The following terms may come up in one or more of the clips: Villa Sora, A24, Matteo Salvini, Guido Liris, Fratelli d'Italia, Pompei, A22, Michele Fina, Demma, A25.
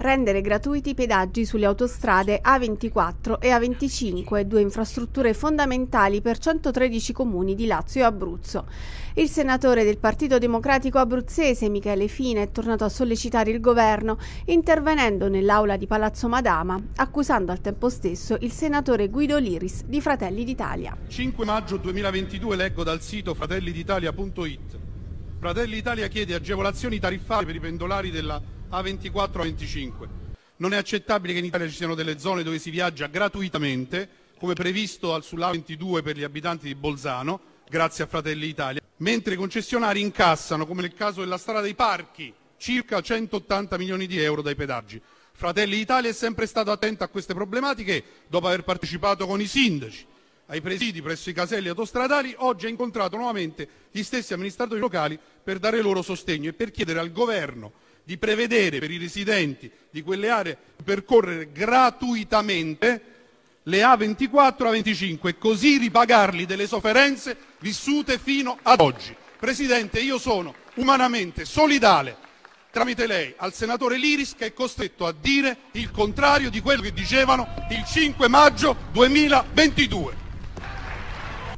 rendere gratuiti i pedaggi sulle autostrade A24 e A25, due infrastrutture fondamentali per 113 comuni di Lazio e Abruzzo. Il senatore del Partito Democratico abruzzese Michele Fina è tornato a sollecitare il governo, intervenendo nell'aula di Palazzo Madama, accusando al tempo stesso il senatore Guido Liris di Fratelli d'Italia. 5 maggio 2022, leggo dal sito fratellid'italia.it. Fratelli d'Italia chiede agevolazioni tariffarie per i pendolari della A24-A25. Non è accettabile che in Italia ci siano delle zone dove si viaggia gratuitamente, come previsto sulla A22 per gli abitanti di Bolzano, grazie a Fratelli d'Italia, mentre i concessionari incassano, come nel caso della strada dei Parchi, circa 180 milioni di euro dai pedaggi. Fratelli d'Italia è sempre stato attento a queste problematiche, dopo aver partecipato con i sindaci ai presidi presso i caselli autostradali, oggi ha incontrato nuovamente gli stessi amministratori locali per dare loro sostegno e per chiedere al governo di prevedere per i residenti di quelle aree di percorrere gratuitamente le A24 e A25 e così ripagarli delle sofferenze vissute fino ad oggi. Presidente, io sono umanamente solidale tramite lei al senatore Liris, che è costretto a dire il contrario di quello che dicevano il 5 maggio 2022.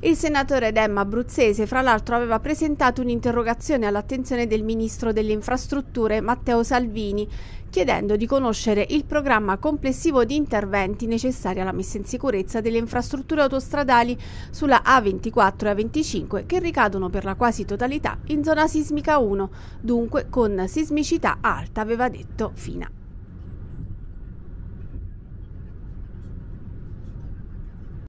Il senatore Demma abruzzese, fra l'altro, aveva presentato un'interrogazione all'attenzione del ministro delle Infrastrutture Matteo Salvini, chiedendo di conoscere il programma complessivo di interventi necessari alla messa in sicurezza delle infrastrutture autostradali sulla A24 e A25, che ricadono per la quasi totalità in zona sismica 1, dunque con sismicità alta, aveva detto Fina.